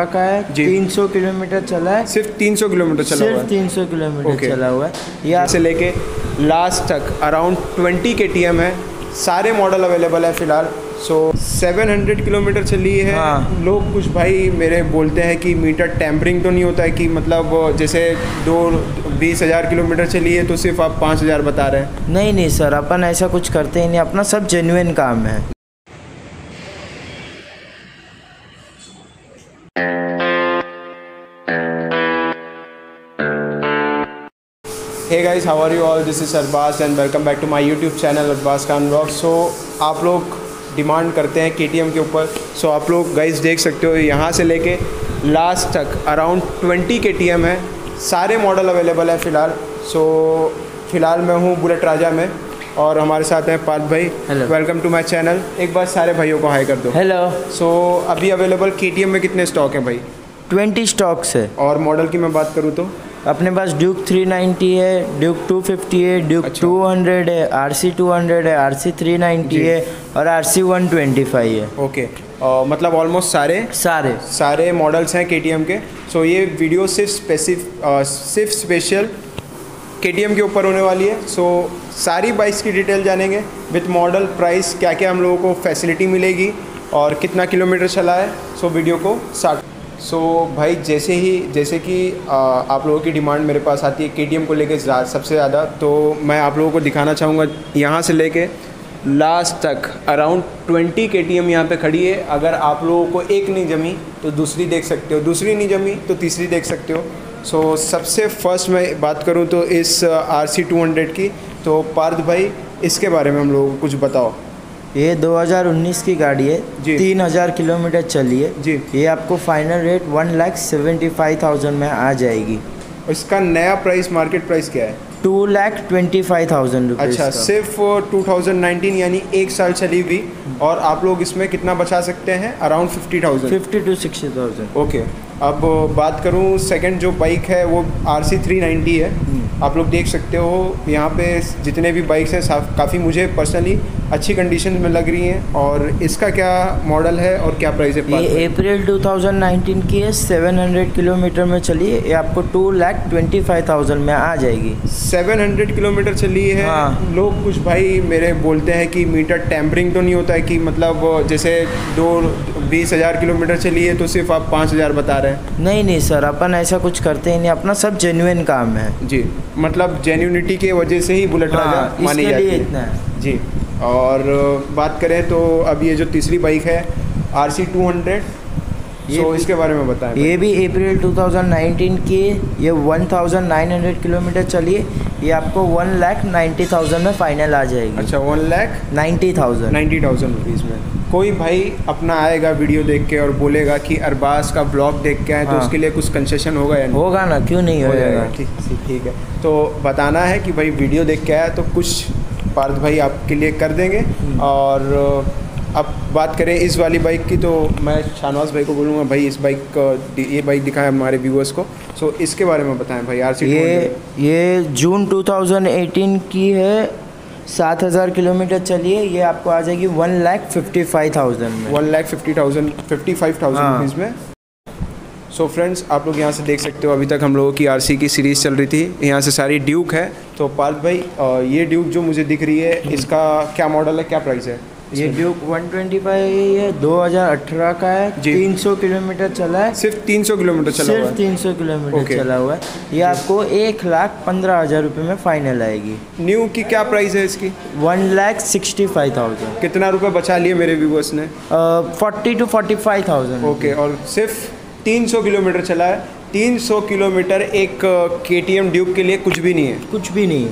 का है 300 किलोमीटर चला है, सिर्फ 300 किलोमीटर चला हुआ है, सिर्फ 300 किलोमीटर चला हुआ है। यहाँ से लेके लास्ट तक अराउंड 20 KTM है, सारे मॉडल अवेलेबल है फिलहाल। सो 700 किलोमीटर चली है। हाँ। लोग कुछ भाई मेरे बोलते हैं कि मीटर टैम्परिंग तो नहीं होता है कि मतलब जैसे 20,000 किलोमीटर चली है तो सिर्फ आप 5,000 बता रहे हैं। नहीं सर, अपन ऐसा कुछ करते ही नहीं, अपना सब जेन्युइन काम है। Hey guys, how are you all? This is Arbaz and welcome back to my YouTube channel Arbaz Khan vlogs। So आप लोग डिमांड करते हैं KTM के ऊपर। सो आप लोग गाइज देख सकते हो, यहाँ से लेके लास्ट तक अराउंड 20 KTM है, सारे मॉडल अवेलेबल है फ़िलहाल। सो फ़िलहाल मैं हूँ बुलेट राजा में और हमारे साथ हैं पार्थ भाई। Welcome to my channel. एक बार सारे भाइयों को हाई कर दो। हेलो। सो अभी अवेलेबल KTM में कितने स्टॉक हैं भाई? 20 स्टॉक्स है। और मॉडल की मैं बात करूँ तो अपने पास ड्यूक 390 है, ड्यूक 250 है, ड्यूक 200 है, RC 200 है, RC 390 है और RC 125 है। ओके, मतलब ऑलमोस्ट सारे मॉडल्स हैं KTM के। सो ये वीडियो सिर्फ स्पेशल KTM के ऊपर होने वाली है। सो सारी बाइक्स की डिटेल जानेंगे विथ मॉडल, प्राइस, क्या क्या हम लोगों को फैसिलिटी मिलेगी और कितना किलोमीटर चला है। सो वीडियो को स्टार्ट। सो भाई जैसे कि आप लोगों की डिमांड मेरे पास आती है KTM को लेके सबसे ज़्यादा, तो मैं आप लोगों को दिखाना चाहूँगा यहाँ से लेके लास्ट तक अराउंड 20 KTM यहाँ पे खड़ी है। अगर आप लोगों को एक नहीं जमी तो दूसरी देख सकते हो, दूसरी नहीं जमी तो तीसरी देख सकते हो। सो सबसे फर्स्ट मैं बात करूँ तो इस RC 200 की, तो पार्थ भाई इसके बारे में हम लोगों को कुछ बताओ। ये 2019 की गाड़ी है, 3,000 किलोमीटर चली है जी। ये आपको फाइनल रेट 1,75,000 में आ जाएगी। इसका नया प्राइस, मार्केट प्राइस क्या है? 2,25,000 रुपये। अच्छा, सिर्फ 2019 यानी एक साल चली हुई। और आप लोग इसमें कितना बचा सकते हैं? Around 50,000 to 60,000। ओके, अब बात करूँ सेकंड जो बाइक है वो RC 390 है। आप लोग देख सकते हो यहाँ पे जितने भी बाइक्स हैं काफ़ी मुझे पर्सनली अच्छी कंडीशन में लग रही हैं। और इसका क्या मॉडल है और क्या प्राइस है? ये अप्रैल 2019 की है, 700 किलोमीटर में चली है। ये आपको 2,25,000 में आ जाएगी। 700 किलोमीटर चली है। हाँ। लोग कुछ भाई मेरे बोलते हैं कि मीटर टैम्परिंग तो नहीं होता है कि मतलब जैसे 20,000 किलोमीटर चली है तो सिर्फ आप 5,000 बता रहे हैं। नहीं सर, अपन ऐसा कुछ करते ही नहीं, अपना सब जेन्युइन काम है जी। मतलब जेन्युनिटी के वजह से ही बुलेट राजा मानी जाती है। इतना है जी। और बात करें तो अब ये जो तीसरी बाइक है RC 200, सो इसके बारे में बताएं। ये भी अप्रैल 2019 की, ये 1,900 किलोमीटर चली है। ये आपको 1,90,000 में फाइनल आ जाएगी। अच्छा, 1,90,000 रुपीज़ में। कोई भाई अपना आएगा वीडियो देख के और बोलेगा कि अरबाज का ब्लॉग देख के आए, तो उसके लिए कुछ कंसेशन होगा या नहीं? होगा ना, क्यों नहीं होगा। ठीक है, तो बताना है कि भाई वीडियो देख के आया तो कुछ पार्थ भाई आपके लिए कर देंगे। और अब बात करें इस वाली बाइक की, तो मैं शाहनवाज भाई को बोलूँगा भाई इस बाइक, ये बाइक दिखाएं हमारे व्यूअर्स को। सो इसके बारे में बताएँ भाई। RC ये जून 2018 की है, 7,000 किलोमीटर चलिए। ये आपको आ जाएगी 1,55,000 में। 1,55,000 रुपीज़ में। सो फ्रेंड्स, आप लोग यहाँ से देख सकते हो अभी तक हम लोगों की RC की सीरीज़ चल रही थी। यहाँ से सारी ड्यूक है। तो पार्थ भाई ये ड्यूक जो मुझे दिख रही है, इसका क्या मॉडल है, क्या प्राइस है? ये ड्यूक 125 है, 2018 का है, 300 किलोमीटर चला है, सिर्फ 300 किलोमीटर चला हुआ है। ये आपको 1,15,000 रुपये में फाइनल आएगी। न्यू की क्या प्राइस है इसकी? 1,65,000। कितना रुपए बचा लिए मेरे व्यूअर्स ने? 40,000 टू 45,000। ओके, और सिर्फ 300 किलोमीटर चला है। 300 किलोमीटर एक KTM ड्यूक के लिए कुछ भी नहीं है, कुछ भी नहीं है।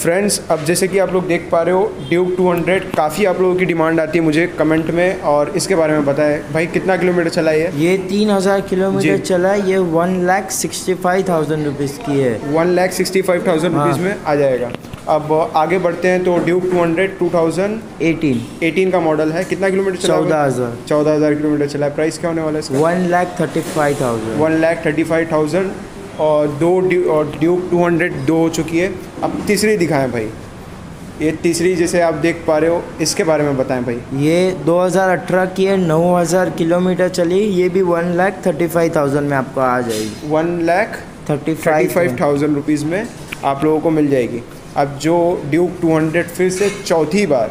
फ्रेंड्स, अब जैसे कि आप लोग देख पा रहे हो ड्यूक 200 काफ़ी आप लोगों की डिमांड आती है मुझे कमेंट में, और इसके बारे में बताएं भाई कितना किलोमीटर चला है? ये 3,000 किलोमीटर चला है। ये 1,65,000 रुपीज़ की है। 1,65,000 रुपीज़ में आ जाएगा। अब आगे बढ़ते हैं तो ड्यूक 200 2018 का मॉडल है, कितना किलोमीटर चला? 14,000 किलोमीटर चला है। प्राइस क्या होने वाला है? 1,35,000। 1,35,000। और दो ड्यूक 200 दो हो चुकी है। अब तीसरी दिखाएं भाई। ये तीसरी जिसे आप देख पा रहे हो, इसके बारे में बताएं भाई। ये 2018 की है, 9000 किलोमीटर चली। ये भी 1,35,000 में आपको आ जाएगी। 1,35,000 रुपीज़ में आप लोगों को मिल जाएगी। अब जो ड्यूक 200 फिर से चौथी बार,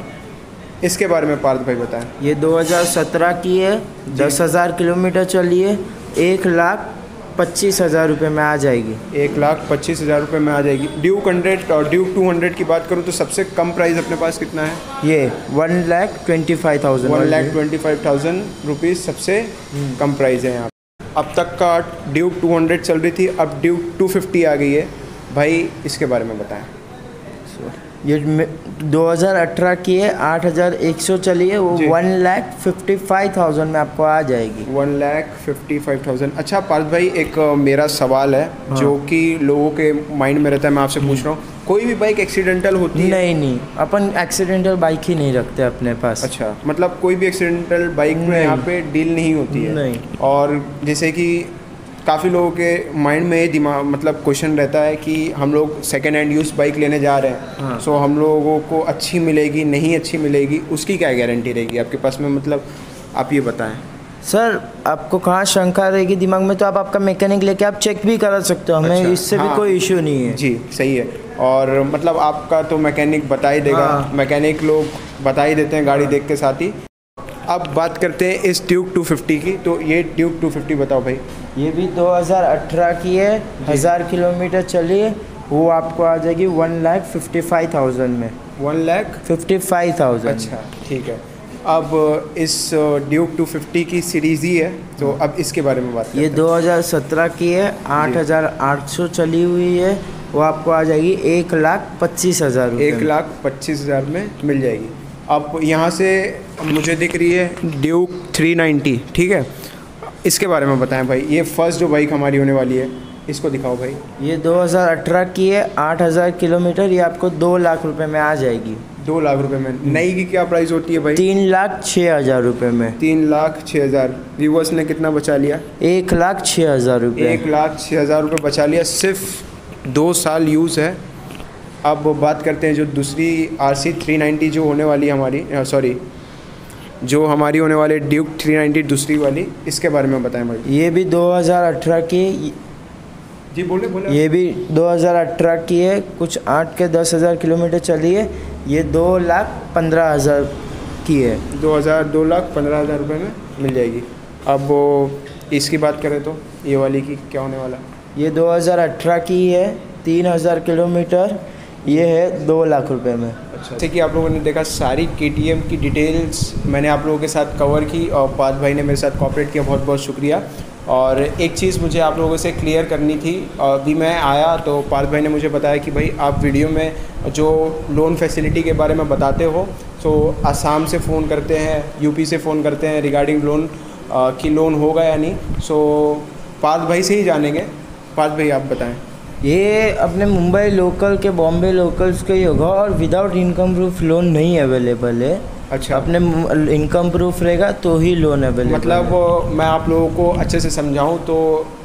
इसके बारे में पार्थ भाई बताएं। ये 2017 की है, 10,000 किलोमीटर चली है, 1,25,000 रुपये में आ जाएगी। 1,25,000 रुपये में आ जाएगी। ड्यूक 100 और ड्यूक 200 की बात करूँ तो सबसे कम प्राइस अपने पास कितना है? ये 1,25,000। 1,25,000 रुपीज़ सबसे कम प्राइस है यहाँ। अब तक का ड्यूक 200 चल रही थी, अब ड्यूक 250 आ गई है। भाई इसके बारे में बताएं। ये 2018 की है, 8,100 चली है, वो 1,55,000 में आपको आ जाएगी। 1,55,000। अच्छा पार्थ भाई, एक मेरा सवाल है, हाँ। जो कि लोगों के माइंड में रहता है, मैं आपसे पूछ रहा हूँ, कोई भी बाइक एक्सीडेंटल होती है? नहीं, अपन एक्सीडेंटल बाइक ही नहीं रखते अपने पास। अच्छा, मतलब कोई भी एक्सीडेंटल बाइक में यहाँ पे डील नहीं होती है? नहीं। और जैसे कि काफ़ी लोगों के माइंड में दिमाग मतलब क्वेश्चन रहता है कि हम लोग सेकेंड हैंड यूज़ बाइक लेने जा रहे हैं, हाँ। सो हम लोगों को अच्छी मिलेगी नहीं अच्छी मिलेगी, उसकी क्या गारंटी रहेगी आपके पास में? मतलब आप ये बताएँ। सर आपको कहाँ शंका रहेगी दिमाग में, तो आपका मैकेनिक लेके आप चेक भी करा सकते हो, हमें इससे भी कोई इशू नहीं है। जी सही है। और मतलब आपका तो मैकेनिक बता ही देगा, हाँ। मैकेनिक लोग बता ही देते हैं गाड़ी, हाँ। देख के साथ ही। अब बात करते हैं इस ड्यूक 250 की, तो ये ड्यूक 250 बताओ भाई। ये भी 2018 की है, 1000 किलोमीटर चली, वो आपको आ जाएगी 1,55,000 में। 1,55,000। अच्छा ठीक है। अब इस ड्यूक 250 की सीरीज़ ही है, तो अब इसके बारे में बात करते हैं। ये 2017 की है, 8,800 चली हुई है, वो आपको आ जाएगी 1,25,000। 1,25,000 में मिल जाएगी। अब यहाँ से मुझे दिख रही है ड्यूक 390, ठीक है, इसके बारे में बताएं भाई। ये फर्स्ट जो बाइक हमारी होने वाली है, इसको दिखाओ भाई। ये 2018 की है, 8,000 किलोमीटर, ये आपको 2 लाख रुपए में आ जाएगी। 2 लाख रुपए में। नई की क्या प्राइस होती है भाई? 3,06,000 रुपए में। 3,06,000। व्यूवर्स ने कितना बचा लिया? 1,06,000 रुपये। 1,06,000 रुपये बचा लिया, सिर्फ 2 साल यूज़ है। अब बात करते हैं जो दूसरी RC 390 जो होने वाली हमारी, सॉरी जो हमारी होने वाली ड्यूक 390 दूसरी वाली, इसके बारे में बताएं भाई। ये भी 2018 की, जी बोले। ये भी 2018 की है, कुछ 8 से 10,000 किलोमीटर चली है, ये 2,15,000 की है। 2,15,000 रुपये में मिल जाएगी। अब वो इसकी बात करें तो ये वाली की क्या होने वाला? ये 2018 की है, 3,000 किलोमीटर, ये है 2 लाख रुपए में। अच्छा, जैसे कि आप लोगों ने देखा सारी KTM की डिटेल्स मैंने आप लोगों के साथ कवर की, और पार्थ भाई ने मेरे साथ कॉपरेट किया, बहुत बहुत शुक्रिया। और एक चीज़ मुझे आप लोगों से क्लियर करनी थी, अभी मैं आया तो पार्थ भाई ने मुझे बताया कि भाई आप वीडियो में जो लोन फैसिलिटी के बारे में बताते हो, तो आसाम से फ़ोन करते हैं, यूपी से फ़ोन करते हैं रिगार्डिंग लोन कि लोन होगा या नहीं, सो पार्थ भाई से ही जानेंगे। पार्थ भाई आप बताएँ। ये अपने मुंबई लोकल के, बॉम्बे लोकल्स के ही होगा, और विदाउट इनकम प्रूफ लोन नहीं अवेलेबल है। अच्छा, अपने इनकम प्रूफ रहेगा तो ही लोन अवेलेबल। मतलब मैं आप लोगों को अच्छे से समझाऊं तो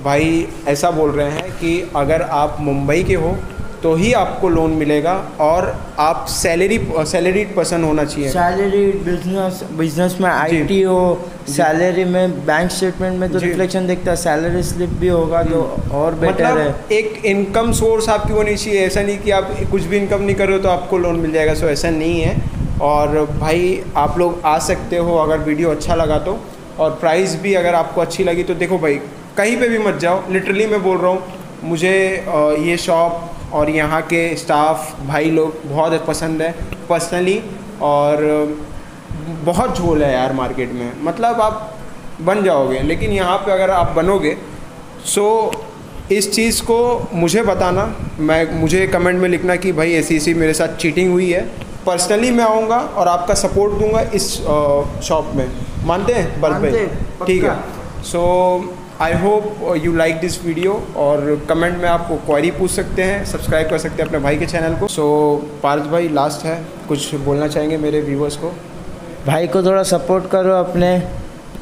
भाई ऐसा बोल रहे हैं कि अगर आप मुंबई के हो तो ही आपको लोन मिलेगा, और आप सैलरीड पर्सन होना चाहिए। सैलरीड बिजनेस में IT हो, सैलरी में बैंक स्टेटमेंट में तो रिफ्लेक्शन देखता है, सैलरी स्लिप भी होगा तो और बेटर है। एक इनकम सोर्स आपकी होनी चाहिए, ऐसा नहीं कि आप कुछ भी इनकम नहीं कर रहे हो तो आपको लोन मिल जाएगा, सो ऐसा नहीं है। और भाई आप लोग आ सकते हो अगर वीडियो अच्छा लगा तो, और प्राइस भी अगर आपको अच्छी लगी तो। देखो भाई कहीं पर भी मत जाओ, लिटरली मैं बोल रहा हूँ, मुझे ये शॉप और यहाँ के स्टाफ भाई लोग बहुत पसंद है पर्सनली, और बहुत झोल है यार मार्केट में, मतलब आप बन जाओगे, लेकिन यहाँ पे अगर आप बनोगे सो इस चीज़ को मुझे बताना, मुझे कमेंट में लिखना कि भाई ऐसी मेरे साथ चीटिंग हुई है। पर्सनली मैं आऊँगा और आपका सपोर्ट दूंगा इस शॉप में, मानते हैं बल्ब पे, ठीक है। So I hope you like this video, और कमेंट में आपको क्वेरी पूछ सकते हैं, सब्सक्राइब कर सकते हैं अपने भाई के चैनल को। सो पार्थ भाई लास्ट है, कुछ बोलना चाहेंगे मेरे व्यूवर्स को? भाई को थोड़ा सपोर्ट करो अपने,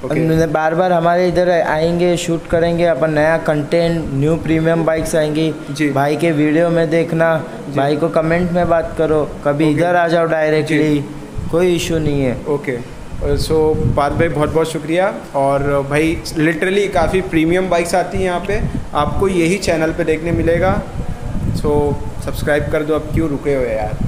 बार हमारे इधर आएंगे, शूट करेंगे अपन नया कंटेंट, न्यू प्रीमियम बाइक्स आएंगी जी। भाई के वीडियो में देखना, भाई को कमेंट में बात करो, कभी इधर आ जाओ डायरेक्टली, कोई इशू नहीं है। सो पार्थ भाई बहुत बहुत शुक्रिया। और भाई लिटरली काफ़ी प्रीमियम बाइक्स आती हैं यहाँ पे, आपको यही चैनल पे देखने मिलेगा। सो सब्सक्राइब कर दो, अब क्यों रुके हो यार।